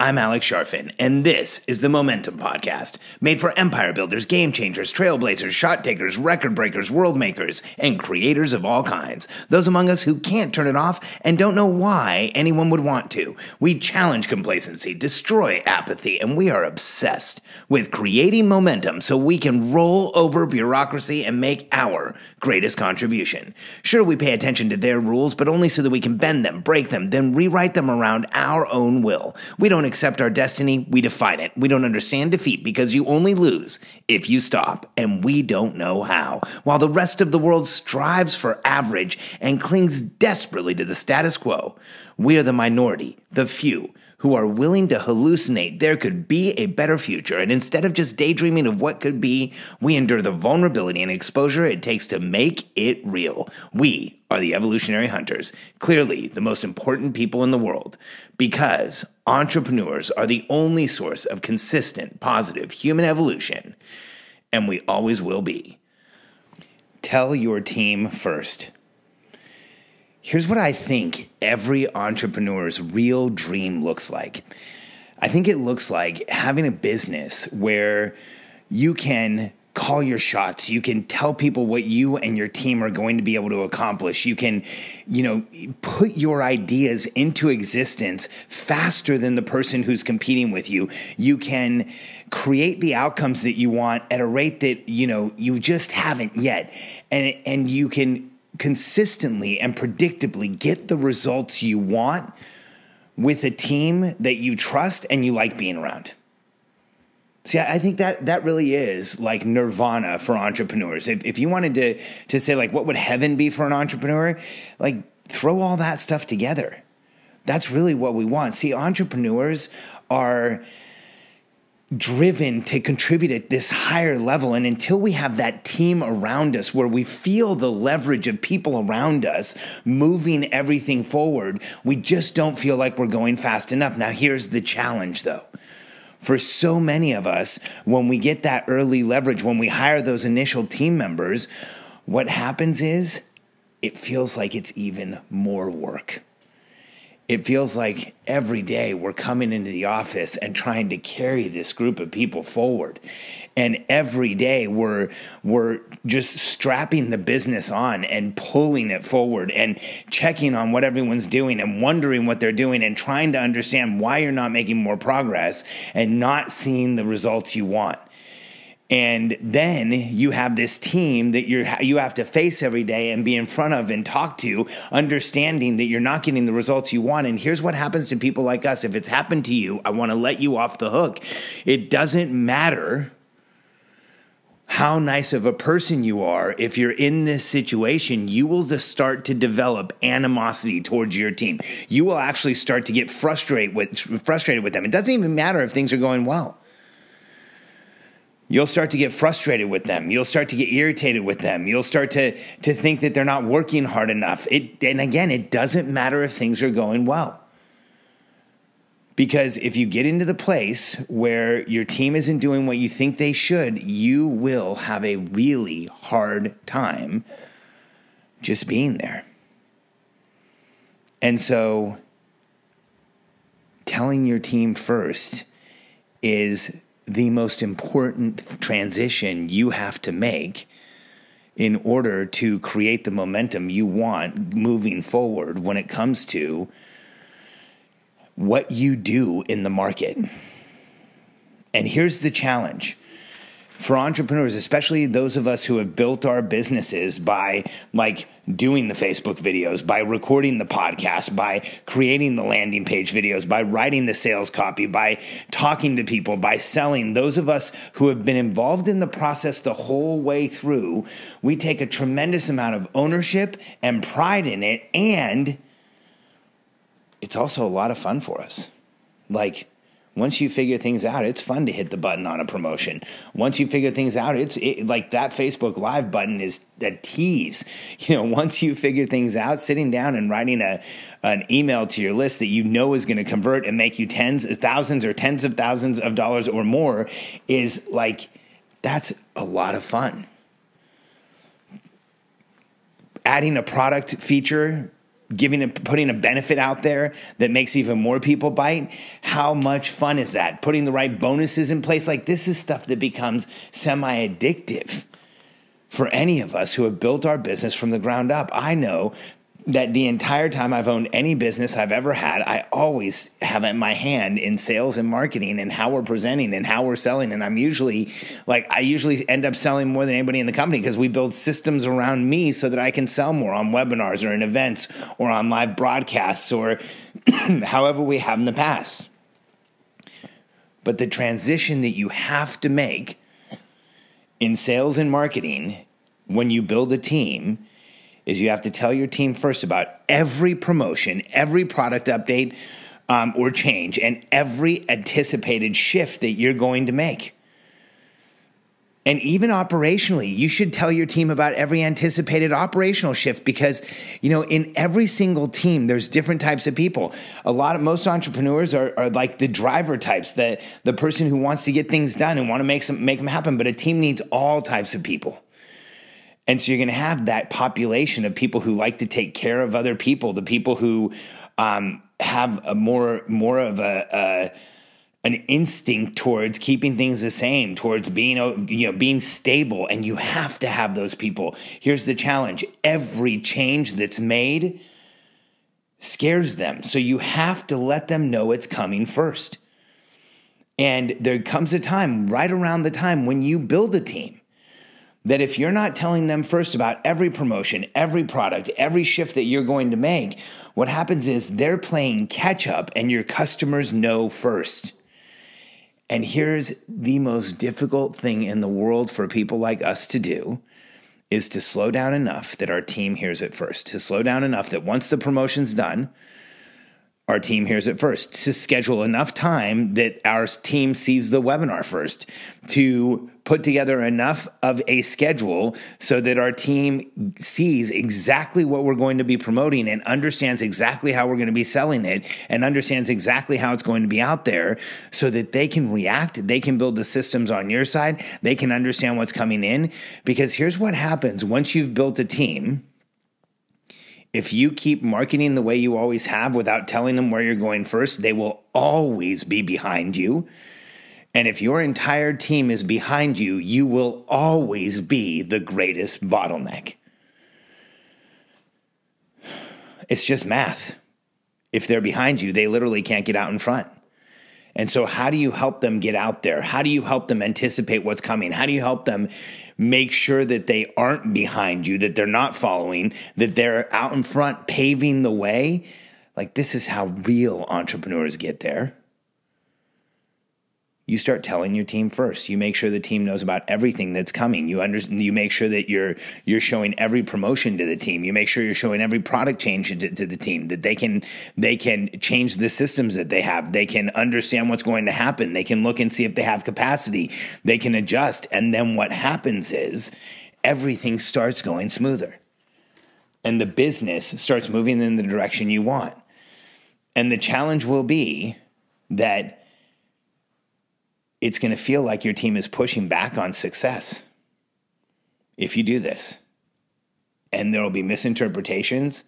I'm Alex Charfen, and this is the Momentum Podcast, made for empire builders, game changers, trailblazers, shot takers, record breakers, world makers, and creators of all kinds. Those among us who can't turn it off and don't know why anyone would want to. We challenge complacency, destroy apathy, and we are obsessed with creating momentum so we can roll over bureaucracy and make our greatest contribution. Sure, we pay attention to their rules, but only so that we can bend them, break them, then rewrite them around our own will. We don't accept our destiny, we define it. We don't understand defeat because you only lose if you stop, and we don't know how. While the rest of the world strives for average and clings desperately to the status quo, we are the minority, the few, who are willing to hallucinate there could be a better future, and instead of just daydreaming of what could be, we endure the vulnerability and exposure it takes to make it real. We are the evolutionary hunters, clearly the most important people in the world, because entrepreneurs are the only source of consistent, positive human evolution, and we always will be. Tell your team first. Here's what I think every entrepreneur's real dream looks like. I think it looks like having a business where you can call your shots. You can tell people what you and your team are going to be able to accomplish. You can, put your ideas into existence faster than the person who's competing with you. You can create the outcomes that you want at a rate that, you just haven't yet. And you can consistently and predictably get the results you want with a team that you trust and you like being around. See, I think that really is like nirvana for entrepreneurs. If you wanted to say like, what would heaven be for an entrepreneur? Like, throw all that stuff together. That's really what we want. See, entrepreneurs are driven to contribute at this higher level. And until we have that team around us where we feel the leverage of people around us moving everything forward, we just don't feel like we're going fast enough. Now, here's the challenge, though. For so many of us, when we get that early leverage, when we hire those initial team members, what happens is it feels like it's even more work. It feels like every day we're coming into the office and trying to carry this group of people forward. And every day we're just strapping the business on and pulling it forward and checking on what everyone's doing and wondering what they're doing and trying to understand why you're not making more progress and not seeing the results you want. And then you have this team that you have to face every day and be in front of and talk to, understanding that you're not getting the results you want. And here's what happens to people like us. If it's happened to you, I want to let you off the hook. It doesn't matter how nice of a person you are. If you're in this situation, you will just start to develop animosity towards your team. You will actually start to get frustrated with them. It doesn't even matter if things are going well. You'll start to get frustrated with them. You'll start to get irritated with them. You'll start to think that they're not working hard enough. And again, it doesn't matter if things are going well. Because if you get into the place where your team isn't doing what you think they should, you will have a really hard time just being there. And so telling your team first is the most important transition you have to make in order to create the momentum you want moving forward when it comes to what you do in the market. And here's the challenge. For entrepreneurs, especially those of us who have built our businesses by doing the Facebook videos, by recording the podcast, by creating the landing page videos, by writing the sales copy, by talking to people, by selling, those of us who have been involved in the process the whole way through, we take a tremendous amount of ownership and pride in it. And it's also a lot of fun for us. Once you figure things out, it's fun to hit the button on a promotion. Once you figure things out, like that Facebook Live button is a tease. Once you figure things out, sitting down and writing an email to your list that you know is going to convert and make you thousands or tens of thousands of dollars or more is that's a lot of fun. Adding a product feature putting a benefit out there that makes even more people bite. How much fun is that? Putting the right bonuses in place. Like, this is stuff that becomes semi-addictive for any of us who have built our business from the ground up. I know that the entire time I've owned any business I've ever had, I always have my hand in sales and marketing and how we're presenting and how we're selling. And I'm usually like, I usually end up selling more than anybody in the company because we build systems around me so that I can sell more on webinars or in events or on live broadcasts or however we have in the past. But the transition that you have to make in sales and marketing when you build a team is you have to tell your team first about every promotion, every product update or change, and every anticipated shift that you're going to make. And even operationally, you should tell your team about every anticipated operational shift because, you know, in every single team, there's different types of people. Most entrepreneurs are like the driver types, the person who wants to get things done and want to make them happen. But a team needs all types of people. And so you're going to have that population of people who like to take care of other people, the people who have a more of an instinct towards keeping things the same, towards being stable. And you have to have those people. Here's the challenge. Every change that's made scares them. So you have to let them know it's coming first. And there comes a time right around the time when you build a team that if you're not telling them first about every promotion, every product, every shift that you're going to make, what happens is they're playing catch up and your customers know first. And here's the most difficult thing in the world for people like us to do is to slow down enough that our team hears it first, to slow down enough that once the promotion's done, our team hears it first, to schedule enough time that our team sees the webinar first, to put together enough of a schedule so that our team sees exactly what we're going to be promoting and understands exactly how we're going to be selling it and understands exactly how it's going to be out there so that they can react, they can build the systems on your side, they can understand what's coming in. Because here's what happens once you've built a team. If you keep marketing the way you always have without telling them where you're going first, they will always be behind you. And if your entire team is behind you, you will always be the greatest bottleneck. It's just math. If they're behind you, they literally can't get out in front. And so how do you help them get out there? How do you help them anticipate what's coming? How do you help them make sure that they aren't behind you, that they're not following, that they're out in front paving the way? Like, this is how real entrepreneurs get there. You start telling your team first. You make sure the team knows about everything that's coming. You make sure that you're showing every promotion to the team. You make sure you're showing every product change to the team, that they can change the systems that they have. They can understand what's going to happen. They can look and see if they have capacity. They can adjust. And then what happens is everything starts going smoother and the business starts moving in the direction you want. And the challenge will be that it's going to feel like your team is pushing back on success if you do this. And there will be misinterpretations,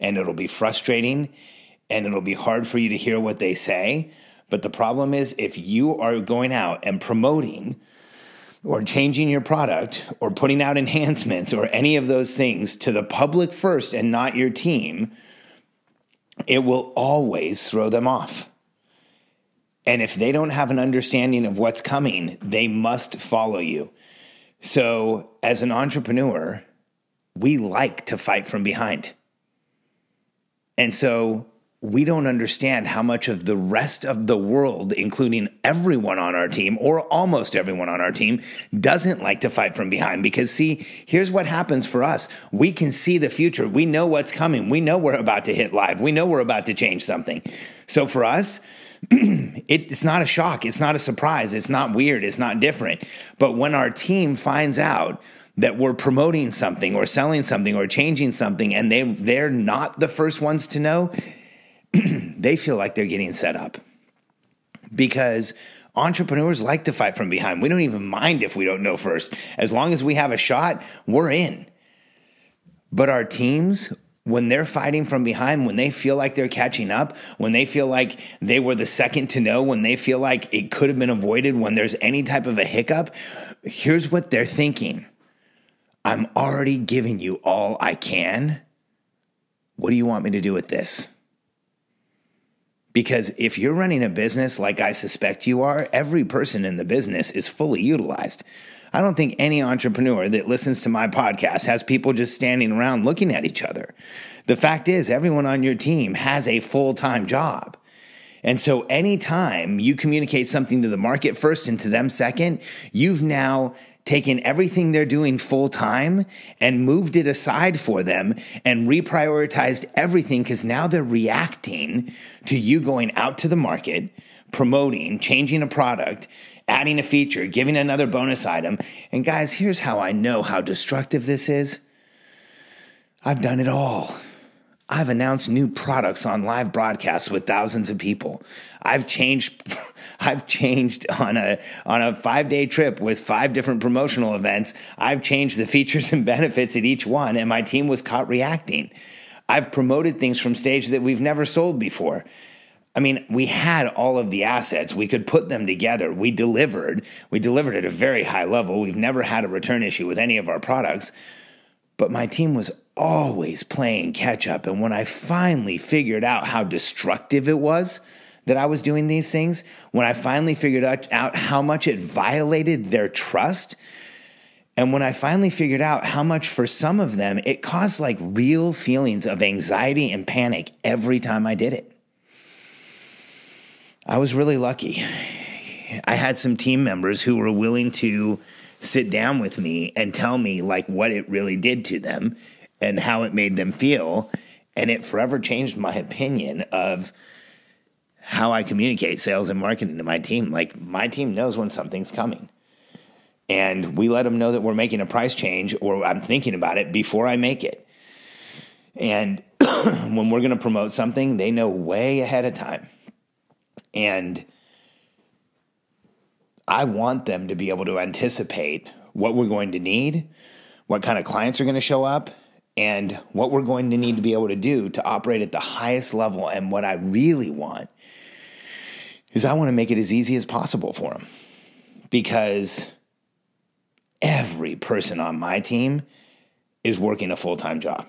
and it'll be frustrating, and it'll be hard for you to hear what they say. But the problem is if you are going out and promoting or changing your product or putting out enhancements or any of those things to the public first and not your team, it will always throw them off. And if they don't have an understanding of what's coming, they must follow you. So as an entrepreneur, we like to fight from behind. And so we don't understand how much of the rest of the world, including everyone on our team or almost everyone on our team, doesn't like to fight from behind. Because see, here's what happens for us. We can see the future. We know what's coming. We know we're about to hit live. We know we're about to change something. So for us, it's not a shock. It's not a surprise. It's not weird. It's not different. But when our team finds out that we're promoting something or selling something or changing something and they're not the first ones to know, they feel like they're getting set up. Because entrepreneurs like to fight from behind. We don't even mind if we don't know first. As long as we have a shot, we're in. But our teams when they're fighting from behind, when they feel like they're catching up, when they feel like they were the second to know, when they feel like it could have been avoided, when there's any type of a hiccup, here's what they're thinking. I'm already giving you all I can. What do you want me to do with this? Because if you're running a business like I suspect you are, every person in the business is fully utilized. I don't think any entrepreneur that listens to my podcast has people just standing around looking at each other. The fact is, everyone on your team has a full-time job. And so anytime you communicate something to the market first and to them second, you've now taken everything they're doing full-time and moved it aside for them and reprioritized everything, because now they're reacting to you going out to the market, promoting, changing a product, adding a feature, giving another bonus item. And guys, here's how I know how destructive this is. I've done it all. I've announced new products on live broadcasts with thousands of people. I've changed on a 5-day trip with 5 different promotional events. I've changed the features and benefits at each one, and my team was caught reacting. I've promoted things from stage that we've never sold before. I mean, we had all of the assets. We could put them together. We delivered. We delivered at a very high level. We've never had a return issue with any of our products. But my team was always playing catch up. And when I finally figured out how destructive it was that I was doing these things, when I finally figured out how much it violated their trust, and when I finally figured out how much for some of them, it caused like real feelings of anxiety and panic every time I did it. I was really lucky. I had some team members who were willing to sit down with me and tell me like what it really did to them and how it made them feel. And it forever changed my opinion of how I communicate sales and marketing to my team. Like, my team knows when something's coming, and we let them know that we're making a price change or I'm thinking about it before I make it. And when we're going to promote something, they know way ahead of time. And I want them to be able to anticipate what we're going to need, what kind of clients are going to show up, and what we're going to need to be able to do to operate at the highest level. And what I really want is I want to make it as easy as possible for them, because every person on my team is working a full-time job.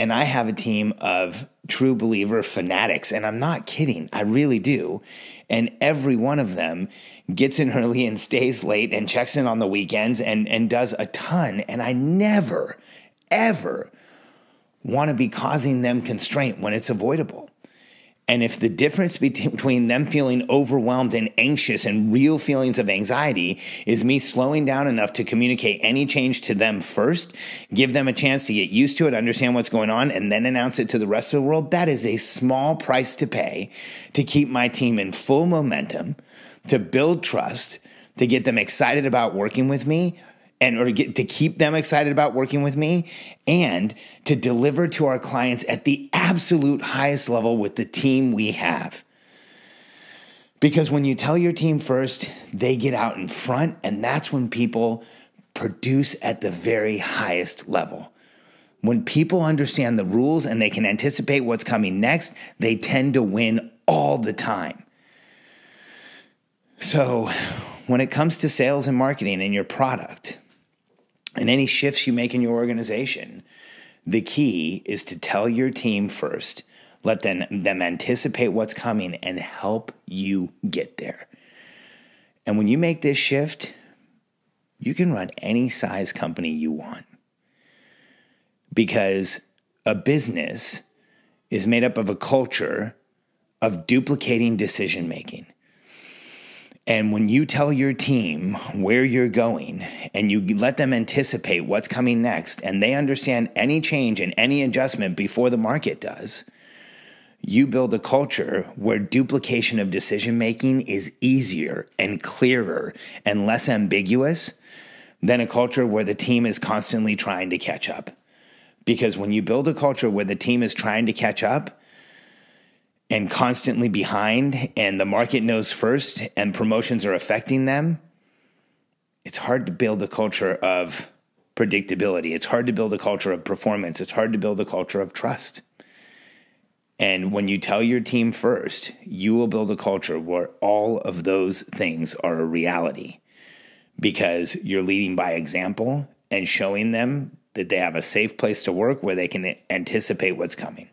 And I have a team of true believer fanatics, and I'm not kidding. I really do. And every one of them gets in early and stays late and checks in on the weekends and does a ton. And I never, ever want to be causing them constraint when it's avoidable. And if the difference between them feeling overwhelmed and anxious and real feelings of anxiety is me slowing down enough to communicate any change to them first, give them a chance to get used to it, understand what's going on, and then announce it to the rest of the world, that is a small price to pay to keep my team in full momentum, to build trust, to get them excited about working with me, to keep them excited about working with me, and to deliver to our clients at the absolute highest level with the team we have. Because when you tell your team first, they get out in front, and that's when people produce at the very highest level. When people understand the rules and they can anticipate what's coming next, they tend to win all the time. So when it comes to sales and marketing and your product, and any shifts you make in your organization, the key is to tell your team first, let them anticipate what's coming, and help you get there. And when you make this shift, you can run any size company you want, because a business is made up of a culture of duplicating decision-making. And when you tell your team where you're going and you let them anticipate what's coming next, and they understand any change and any adjustment before the market does, you build a culture where duplication of decision-making is easier and clearer and less ambiguous than a culture where the team is constantly trying to catch up. Because when you build a culture where the team is trying to catch up, and constantly behind, and the market knows first, and promotions are affecting them, it's hard to build a culture of predictability. It's hard to build a culture of performance. It's hard to build a culture of trust. And when you tell your team first, you will build a culture where all of those things are a reality, because you're leading by example and showing them that they have a safe place to work where they can anticipate what's coming.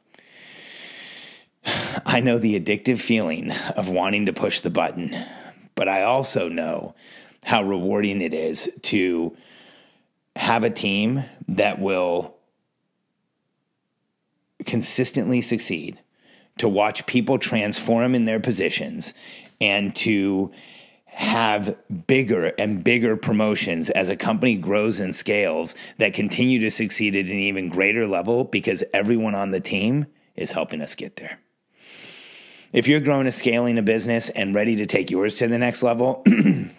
I know the addictive feeling of wanting to push the button, but I also know how rewarding it is to have a team that will consistently succeed, to watch people transform in their positions, and to have bigger and bigger promotions as a company grows and scales that continue to succeed at an even greater level because everyone on the team is helping us get there. If you're growing and scaling a business and ready to take yours to the next level,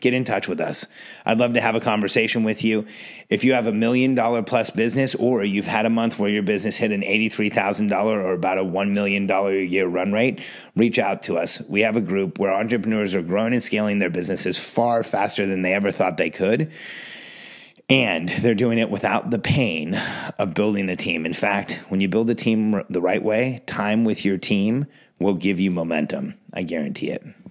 get in touch with us. I'd love to have a conversation with you. If you have $1 million plus business, or you've had a month where your business hit an $83,000 or about a $1 million a year run rate, reach out to us. We have a group where entrepreneurs are growing and scaling their businesses far faster than they ever thought they could. And they're doing it without the pain of building a team. In fact, when you build a team the right way, time with your team will give you momentum. I guarantee it.